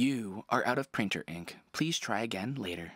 You are out of printer ink. Please try again later.